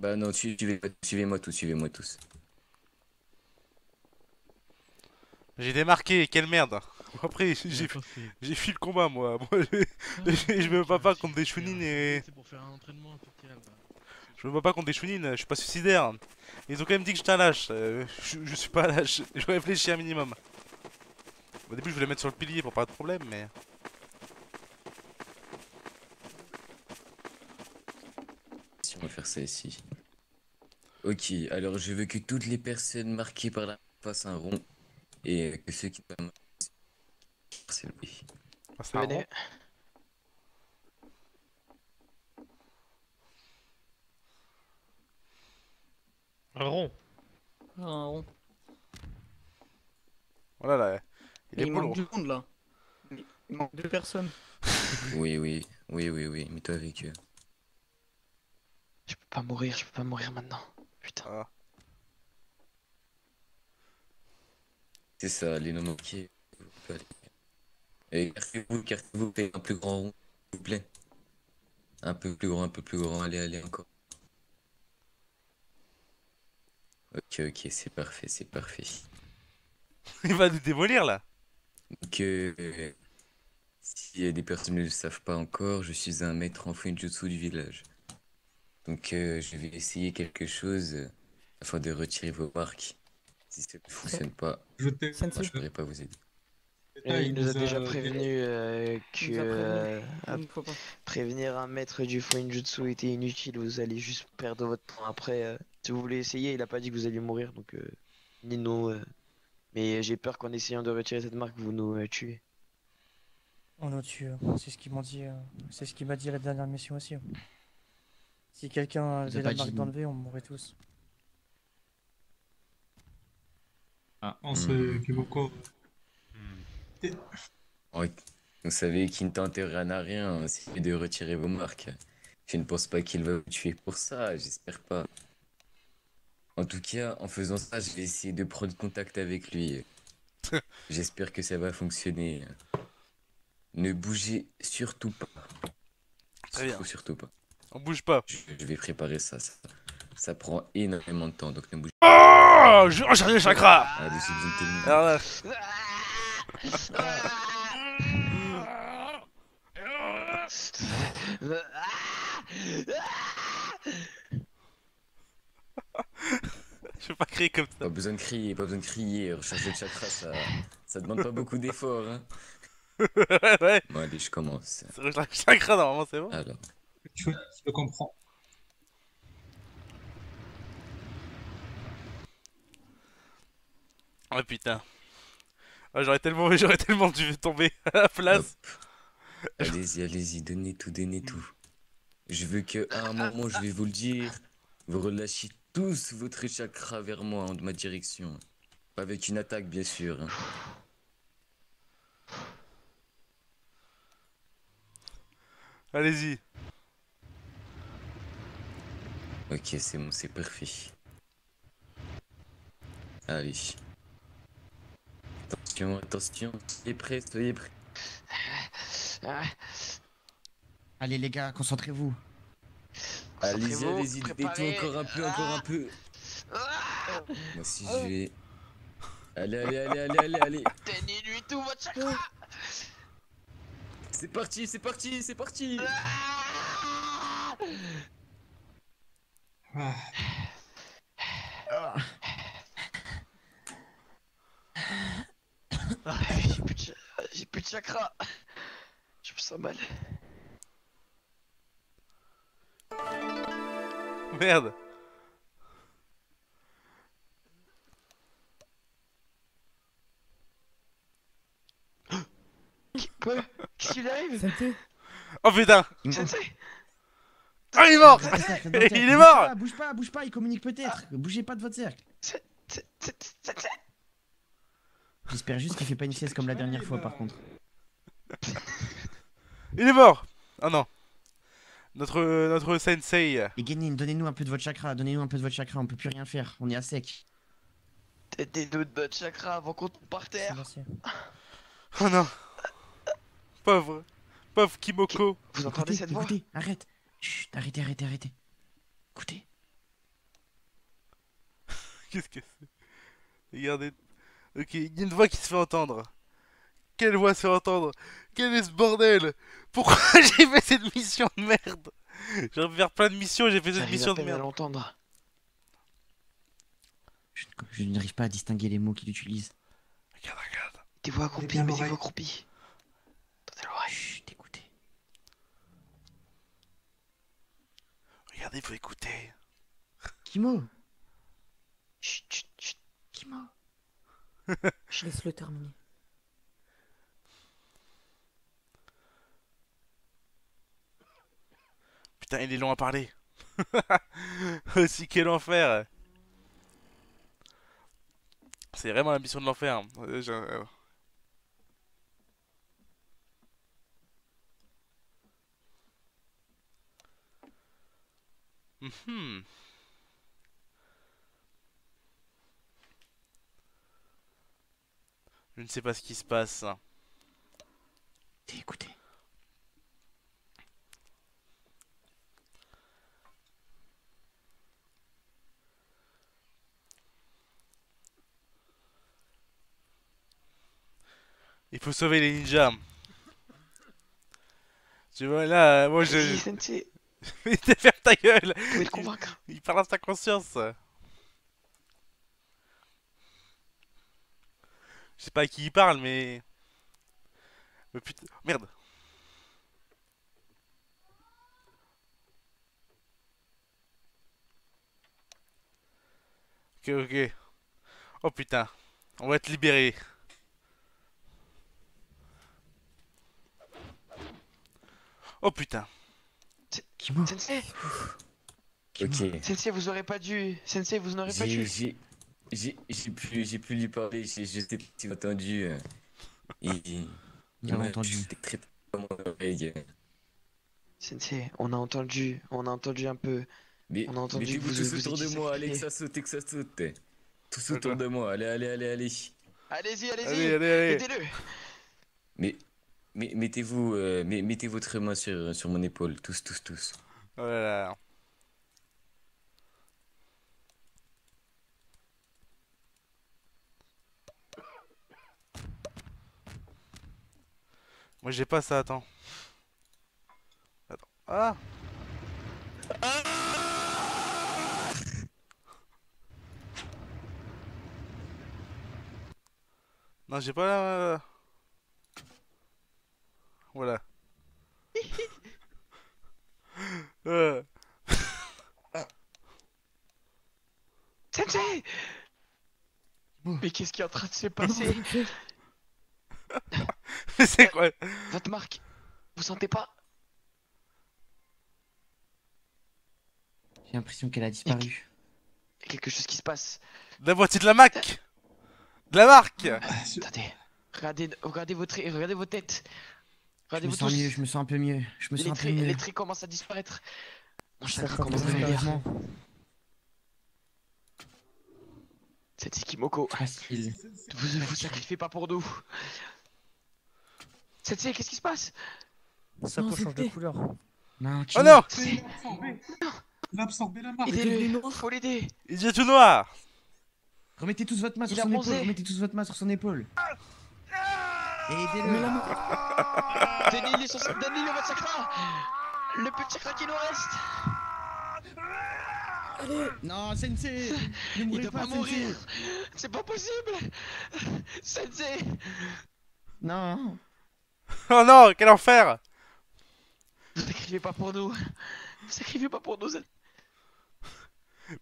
Bah non, suivez-moi tous. J'ai démarqué, quelle merde. Après, j'ai fui le combat, moi. Je me bats pas contre des chounines et... C'est pour faire un entraînement spécial. Je me bats pas contre des chounines, je suis pas suicidaire. Ils ont quand même dit que j'étais un lâche. Je suis pas lâche, je réfléchis un minimum. Au début, je voulais mettre sur le pilier pour pas de problème, mais... Si on va faire ça ici. Ok, alors je veux que toutes les personnes marquées par la fassent un rond. Et que ceux qui... C'est lui. Venez. Un rond. Un rond. Voilà, oh là. Il manque du monde là. Il manque deux personnes. oui, mais toi avec eux. Je peux pas mourir maintenant. Putain. Ah. C'est ça, les non manqués. Écartez-vous, faites un plus grand rond, s'il vous plaît. Un peu plus grand, allez, encore. Ok, c'est parfait. Il va nous démolir là. Donc, si des personnes ne le savent pas encore, je suis un maître en foinjutsu du village. Donc, je vais essayer quelque chose afin de retirer vos marques. Si ça ne fonctionne pas, je ne pourrai pas vous aider. Il nous a déjà prévenu que prévenir un maître du foinjutsu était inutile, vous allez juste perdre votre temps. Après, si vous voulez essayer, il a pas dit que vous alliez mourir, donc ni nous. Mais j'ai peur qu'en essayant de retirer cette marque, vous nous tuez. On nous tue, c'est ce qu'il m'a dit, la dernière mission aussi. Si quelqu'un avait la marque d'enlever, on mourrait tous. Ah, on se Kimoko. Ouais. Vous savez qu'il ne tenterait à rien si de retirer vos marques. Je ne pense pas qu'il va vous tuer pour ça, j'espère pas. En tout cas, en faisant ça, je vais essayer de prendre contact avec lui. J'espère que ça va fonctionner. Ne bougez surtout pas. Très bien. Surtout pas. On bouge pas. Je vais préparer ça. Ça prend énormément de temps, donc ne bougez pas. Oh, j'ai rechargé le chakra. Ah, dessus, je veux pas crier comme ça. Pas besoin de crier, recharger le chakra, ça demande pas beaucoup d'efforts. Hein. Ouais. Bon allez, je commence. Recharger le chakra normalement c'est bon. Alors. Je le comprends. Oh putain. Ah, j'aurais tellement dû tomber à la place. Allez-y, donnez tout. Je veux que à un moment, je vais vous le dire, vous relâchez tous votre chakra vers moi, de ma direction. Pas avec une attaque, bien sûr. Allez-y. Ok, c'est bon, c'est parfait. Allez. Attention, soyez prêts. Allez les gars, concentrez-vous. Allez-y, détendez encore un peu. Moi si je vais... Allez. Tenez-lui tout votre chakra. C'est parti. J'ai plus de chakra. Je me sens mal. Merde. Qu'est-ce qu'il arrive? Oh putain. Ah il est mort. Il est mort. Bouge pas, il communique peut-être. Bougez pas de votre cercle. J'espère juste qu'il fait pas une sieste comme la dernière fois par contre. Il est mort. Ah non. Notre sensei. Et Genin, donnez-nous un peu de votre chakra, on peut plus rien faire, on est à sec. Donnez-nous de votre chakra avant qu'on tombe par terre. Oh non. Pauvre Kimoko. Vous entendez cette voix? Arrête. Chut, arrêtez. Écoutez. Qu'est-ce que c'est? Regardez. Ok, il y a une voix qui se fait entendre. Quelle voix se fait entendre? Quel est ce bordel? Pourquoi j'ai fait cette mission de merde? J'ai envie de faire plein de missions et j'ai fait cette mission de merde. L'entendre. Je n'arrive pas à distinguer les mots qu'il utilise. Regarde, regarde. Des voix accroupies, mais des voix accroupies. Tentez l'oreille. Chut, écoutez. Regardez, vous écoutez. Kimo. Chut, chut, chut. Kimo. Je laisse le terminer. Putain, il est long à parler. Aussi, quel enfer. C'est vraiment la mission de l'enfer. Je ne sais pas ce qui se passe. Écoutez. Il faut sauver les ninjas. Tu vois là, moi je... Mais t'es ferme ta gueule. Vous pouvez le convaincre. Il parle à sa conscience. Je sais pas à qui il parle, mais... Mais putain... Merde. Ok, ok. Oh putain. On va être libérés. Oh putain. Sensei. Okay. Sensei, vous aurez pas dû. Sensei, vous n'aurez pas dû. J'ai plus lui parler. J'étais entendu. Il m'a entendu. J'étais très dans mon oreille. Sensei, on a entendu un peu. Mais on a entendu. Mais vous tous autour de moi, allez, que ça saute, tous autour de moi, allez. Allez-y. Aidez-le. Mais mettez votre main sur mon épaule, tous. Oh là là. Moi j'ai pas ça, attends. Ah non, j'ai pas la... Voilà. Sensei! Mais qu'est-ce qui est en train de se passer? Mais c'est quoi? Votre marque, vous sentez pas? J'ai l'impression qu'elle a disparu. Il y a quelque chose qui se passe. La moitié de la marque! De la marque! Attendez, regardez vos têtes. Je me sens un peu mieux. Les traits commencent à disparaître. Mon chakra commence à disparaître. C'était Kimoko. Facile. Vous sacrifiez pas pour nous. Sensei, qu'est-ce qui se passe? Ça peut changer de couleur. Non, oh non! Il va absorber la marque. Faut l'aider. Il est tout noir. Remettez tous votre main sur son épaule. Et aidez-le là. Dénillez votre chakra. Le peu de chakra qui nous reste. Allez. Non, Sensei. Il doit pas mourir. C'est pas possible. Sensei. Non. Oh non, quel enfer. Vous sacrifiez pas pour nous. Mais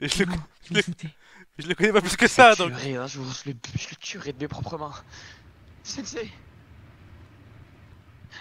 je le connais pas plus que ça, donc. Je le tuerai de mes propres mains. Sensei,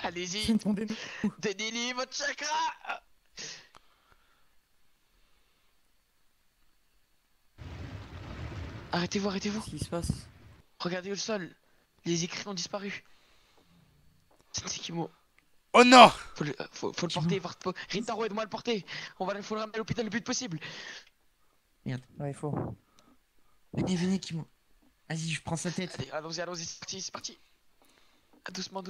allez-y, déniez votre chakra. Arrêtez-vous. Qu'est-ce qui se passe? Regardez le sol, les écrits ont disparu. Sensei Kimo. Oh non! Faut le porter, Rintaro, aide-moi à le porter. Faut le ramener à l'hôpital le plus possible. Merde, ouais, il faut. Venez Kimo. Vas-y, je prends sa tête. Allez, allons-y, c'est parti. Doucement.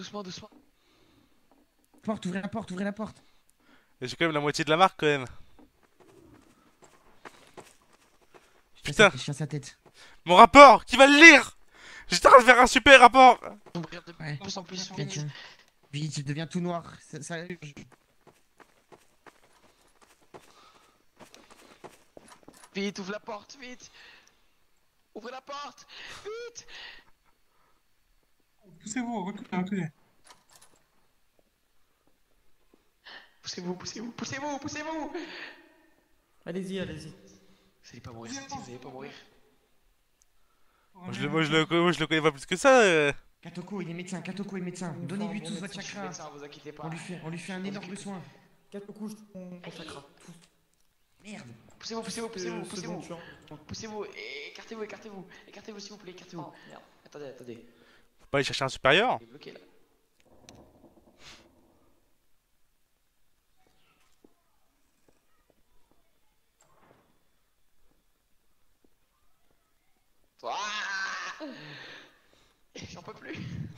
Porte, ouvrez la porte. J'ai quand même la moitié de la marque, quand même. Putain, je suis à sa tête. Mon rapport, qui va le lire? J'étais en train de faire un super rapport. Ouais. En plus, vite, il devient tout noir. Ça... Vite, ouvre la porte, vite. Ouvrez la porte, vite. Poussez-vous, reculez. Poussez-vous. Allez-y. Vous allez pas mourir, Moi je le connais pas plus que ça. Katoku, il est médecin, Donnez-lui tous votre chakra. On lui fait un énorme soin. Katoku, on chakra. Merde. Poussez-vous. Écartez-vous s'il vous plaît, écartez-vous. Merde. Attendez. Faut pas aller chercher un supérieur. Il est bloqué là. J'en peux plus.